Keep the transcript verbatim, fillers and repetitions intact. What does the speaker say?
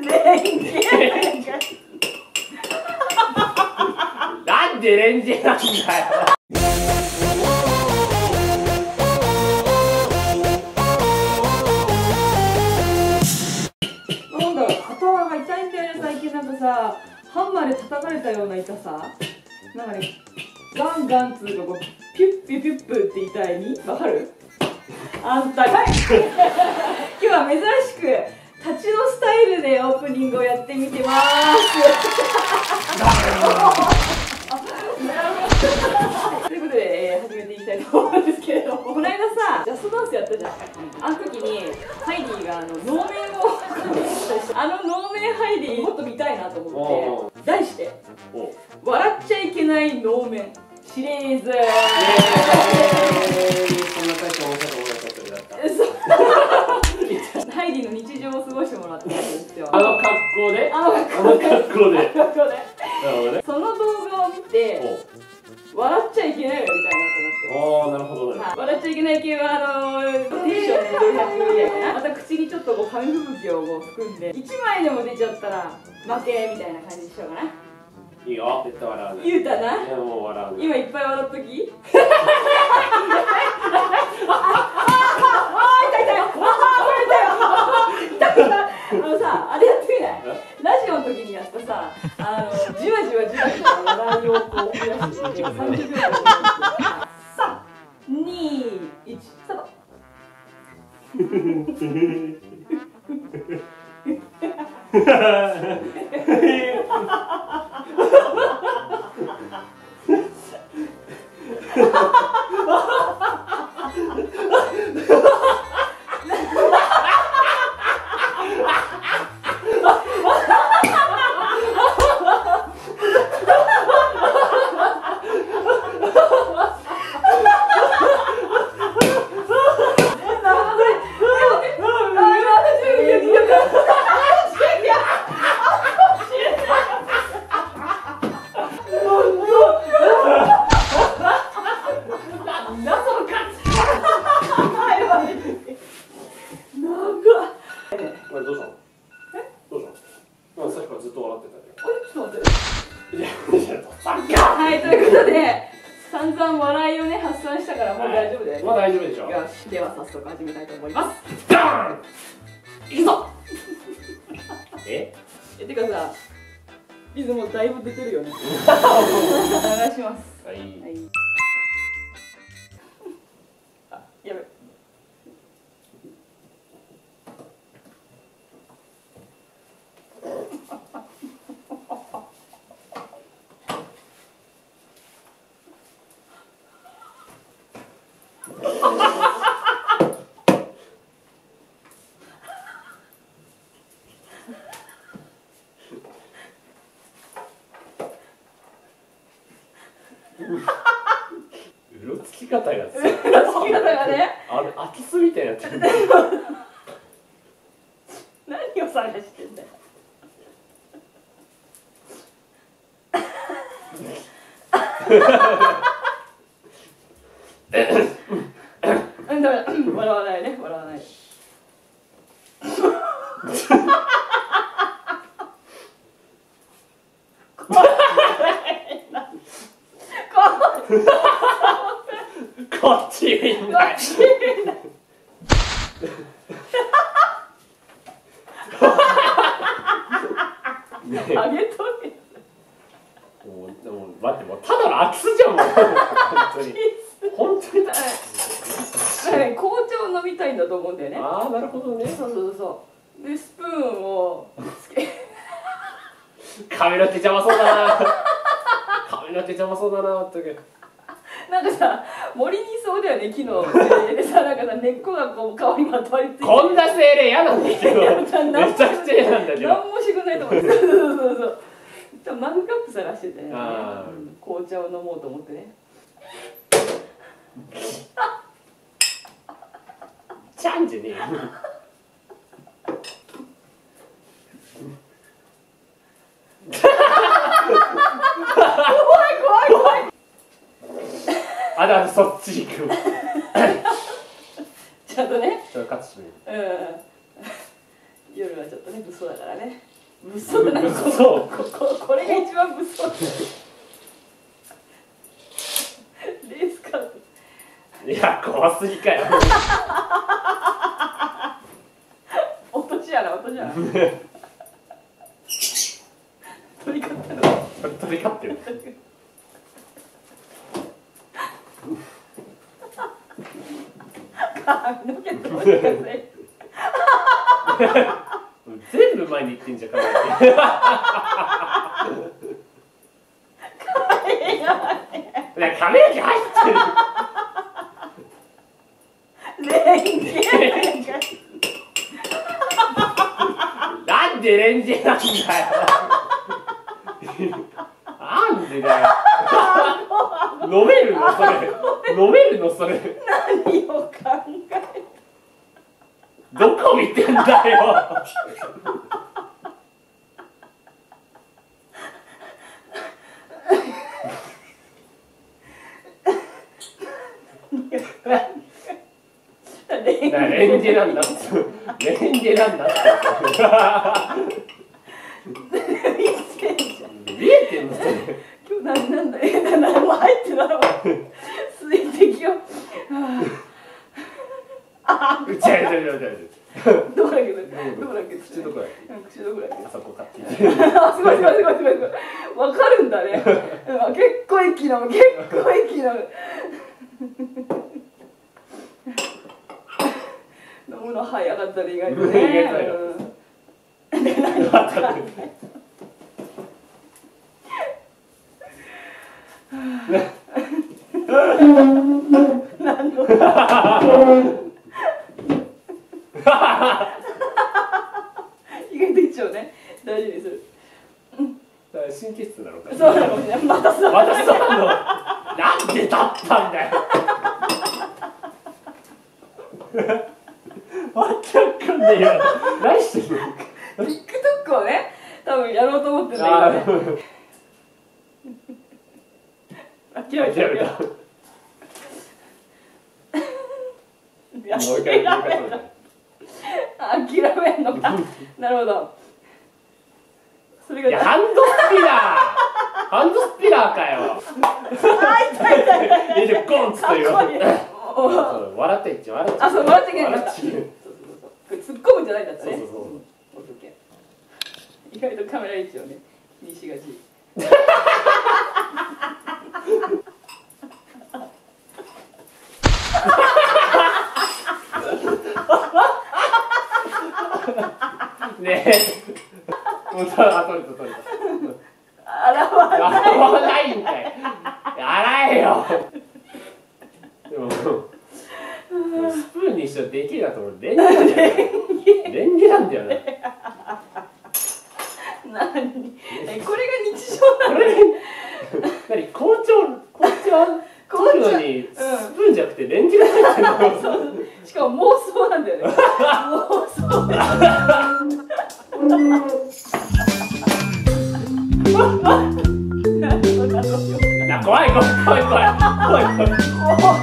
なんでレンゲなんだよ。なんだろう、肩が痛いんだよね最近。なんかさ、ハンマーで叩かれたような痛さ。なんかね、ガンガンつうか、ピュッピュピュップって痛いにわかる？あんたが今日は珍しく立ちのスタイルでオープニングをやってみてまーす。ということで、えー、始めていきたいと思うんですけれども、この間さ、ジャストダンスやったじゃん。あの時にハイディがあの能面をあの能面ハイディもっと見たいなと思って、題して「笑っちゃいけない能面シリーズ」。そんな大した面白いことだった。ハイディの日常を過ごしてもらってるんですよ。あの格好で、あの格好で、その動画を見て笑っちゃいけないよみたいなと思ってます。ああ、なるほどね。笑っちゃいけない系はあのテンションのひゃくみたいな。また口にちょっとこう紙吹雪をこう含んでいちまいでも出ちゃったら負けみたいな感じにしようかな。いいよ、絶対笑わない。言うたな。いや、もう笑わない。今いっぱい笑っとき。あのさ、あれやってみない？ラジオの時にやったさ、あのじわじわじわじわ笑いをこう増やしてて、さんじゅうびょうでさん、に、いち、スタート。では早速始めたいと思います。ダーン！いくぞ！え？え、てかさ、リズムだいぶ出てるよね。お願いします。はい。はい、あ、やべ。うろつき方がうろつき方がね、あれ空き巣みたいになってる。何を探してんだよ。うん、ダメだ、笑わないね、笑わない。こっち見んない。あげとるやん。もう、もう、待って、もう、ただの空き巣じゃん、もう。本当に。本当に。紅茶を飲みたいんだと思うんだよね。ああ、なるほどね。そうそうそう。で、スプーンをつけ。髪の毛邪魔そうだな。髪の毛邪魔そうだな、とけ。なんかさ、森にいそうだよね、木の精霊でさ、なんかさ、根っこがこう、顔にまとわりついて。こんな精霊嫌なんだけど。めちゃくちゃ嫌なんだけど。なんもしてくれないと思う。そうそうそうそう。マグカップ探してたよね。紅茶を飲もうと思ってね。ちゃんじゃねえよ。あ、だからそっち行く。ちゃんとね。ちょっとカットしてみる。うん。夜ははちょっとね、物騒だからね。物騒だな、ここ、ここ、これが一番物騒。レースカート。いや、怖すぎかよ。落とし穴、落とし穴。鳥飼ってる。鳥飼ってる。髪の毛どうしてください。全部前に行ってんじゃん、かわいい。いや、髪の毛入ってる。レンゲ。なんでレンゲなんだよ。なんでだよ。飲めるのそれ。飲めるのそれ。何を考え。どこ見てんだよ。レンジなんだ。レンジなんだ。見えてんの。今日何なんだ。え、何も入ってないわ。水滴を。ああ。違う違う違う違う。どこだっけ、どこだっけ、口どこだっけ、口どこだっけ、あそこかって。すごいすごいすごいすごい。わかるんだね。結構息の、結構息の。飲むの早かったね、意外とね。意外とね。何の。意外と一応ね、大事にする。神経質だろうか。そうだろうね。またそう。またそうの。なんで立ったんだよ。わけわかんないよ。何してるの。TikTok をね、多分やろうと思ってるんだけどね。諦めた。諦めた。諦めんのか。なるほど。それがいや、ハンドスピナー。ハンドスピナーかよ。あ、痛い痛い痛い。いや、ゴンつってよ。笑ってんじゃん、笑って。あ、そう、笑ってんじゃん。突っ込むんじゃないんだったね。そうそうそう。オッケー。意外とカメラ位置をね、見しがち。ねえ、もう取れた取れた。洗わないんかい。洗えよ。でもスプーンにしちゃできるなと思う。レンゲ。レンゲなんだよね。何？これが日常なの？何？校長校長取るのにスプーンじゃなくてレンゲなんだよ。しかも妄想なんだよね。妄想。怖い怖い怖い怖い怖い怖い